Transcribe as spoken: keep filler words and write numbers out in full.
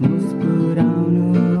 Muskuranu.